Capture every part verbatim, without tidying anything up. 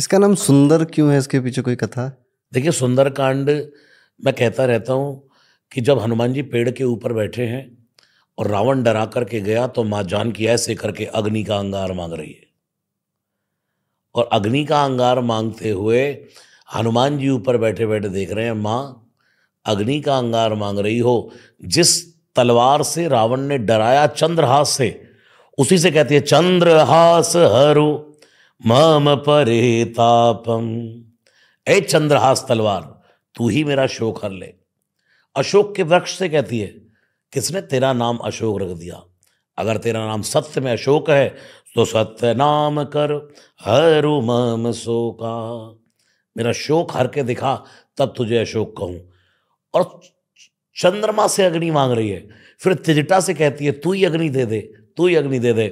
इसका नाम सुंदर क्यों है, इसके पीछे कोई कथा? देखिए, सुंदरकांड मैं कहता रहता हूँ कि जब हनुमान जी पेड़ के ऊपर बैठे हैं और रावण डरा करके गया तो माँ जानकी ऐसे करके अग्नि का अंगार मांग रही है, और अग्नि का अंगार मांगते हुए हनुमान जी ऊपर बैठे बैठे देख रहे हैं, माँ अग्नि का अंगार मांग रही हो। जिस तलवार से रावण ने डराया चंद्रहास से, उसी से कहती है चंद्रहास हरो मम परे तापम, ए चंद्रहास तलवार तू ही मेरा शोक हर ले। अशोक के वृक्ष से कहती है किसने तेरा नाम अशोक रख दिया, अगर तेरा नाम सत्य में अशोक है तो सत्य नाम कर हरु मम शोका, मेरा शोक हर के दिखा तब तुझे अशोक कहूँ। और चंद्रमा से अग्नि मांग रही है, फिर त्रिजटा से कहती है तू ही अग्नि दे दे, तू ही अग्नि दे दे।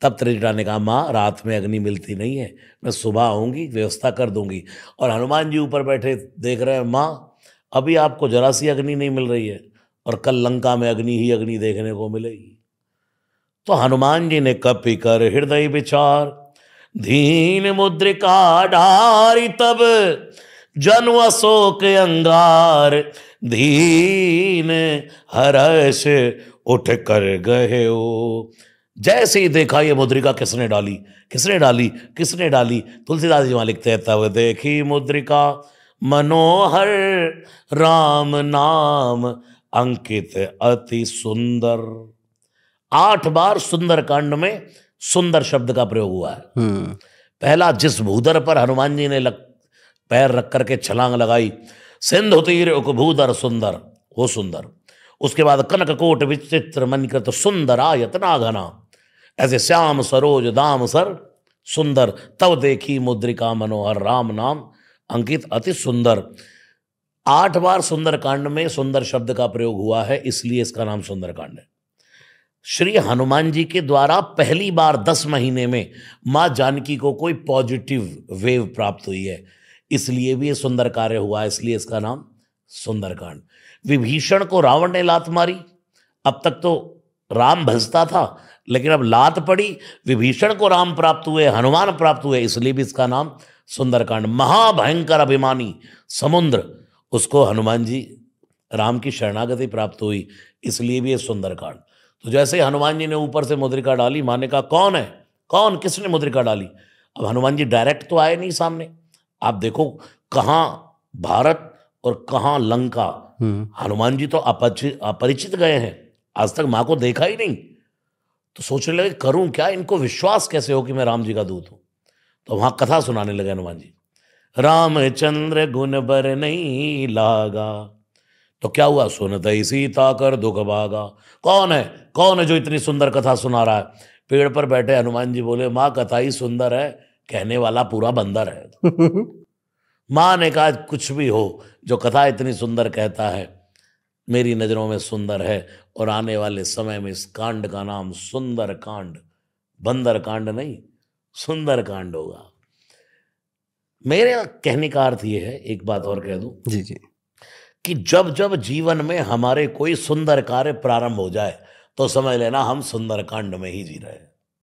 तब त्रिजटा ने कहा माँ रात में अग्नि मिलती नहीं है, मैं सुबह आऊँगी व्यवस्था कर दूंगी। और हनुमान जी ऊपर बैठे देख रहे हैं, माँ अभी आपको जरा सी अग्नि नहीं मिल रही है और कल लंका में अग्नि ही अग्नि देखने को मिलेगी। तो हनुमान जी ने कपि कर हृदय विचार धीन मुद्रिका डारी, तब जनु अशोक अंगार धीन हर्ष उठ कर गए हो। जैसे ही देखा ये मुद्रिका किसने डाली किसने डाली किसने डाली, तुलसीदास जी वहाँ लिखते हैं तब देखी मुद्रिका मनोहर राम नाम अंकित अति सुंदर। आठ बार सुंदरकांड में सुंदर शब्द का प्रयोग हुआ है। पहला जिस भूधर पर हनुमान जी ने लग पैर रख करके छलांग लगाई, सिंधु तीर उकभूधर सुंदर, वो सुंदर। उसके बाद कनक कोट विचित्र मणिकृत सुंदरा यतना घना, ऐसे श्याम सरोज दाम सर सुंदर। तब देखी मुद्रिका मनोहर राम नाम अंकित अति सुंदर। आठ बार सुंदरकांड में सुंदर शब्द का प्रयोग हुआ है, इसलिए इसका नाम सुंदरकांड है। श्री हनुमान जी के द्वारा पहली बार दस महीने में माँ जानकी को कोई पॉजिटिव वेव प्राप्त हुई है, इसलिए भी ये सुंदर कार्य हुआ, इसलिए इसका नाम सुंदरकांड। विभीषण को रावण ने लात मारी, अब तक तो राम भजता था लेकिन अब लात पड़ी, विभीषण को राम प्राप्त हुए, हनुमान प्राप्त हुए, इसलिए भी इसका नाम सुंदरकांड। महाभयंकर अभिमानी समुद्र, उसको हनुमान जी राम की शरणागति प्राप्त हुई, इसलिए भी ये सुंदरकांड। तो जैसे हनुमान जी ने ऊपर से मुद्रिका डाली, माँ ने कहा कौन है, कौन किसने मुद्रिका डाली। अब हनुमान जी डायरेक्ट तो आए नहीं सामने, आप देखो कहाँ भारत और कहाँ लंका, हनुमान जी तो अपरिचित गए हैं, आज तक माँ को देखा ही नहीं। तो सोचने लगे करूँ क्या, इनको विश्वास कैसे हो कि मैं राम जी का दूत हूँ। तो वहाँ कथा सुनाने लगे हनुमान जी, रामचंद्र गुण बर नहीं लागा, तो क्या हुआ सुनत ही सीता कर दुख भागा। कौन है कौन है जो इतनी सुंदर कथा सुना रहा है। पेड़ पर बैठे हनुमान जी बोले, माँ कथा ही सुंदर है, कहने वाला पूरा बंदर है। माँ ने कहा कुछ भी हो, जो कथा इतनी सुंदर कहता है मेरी नज़रों में सुंदर है, और आने वाले समय में इस कांड का नाम सुंदर कांड, बंदर कांड नहीं सुंदर कांड होगा। मेरे कहने का अर्थ ये है, एक बात और कह दूँ जी जी, कि जब जब जीवन में हमारे कोई सुंदर कार्य प्रारंभ हो जाए तो समझ लेना हम सुंदर कांड में ही जी रहे हैं।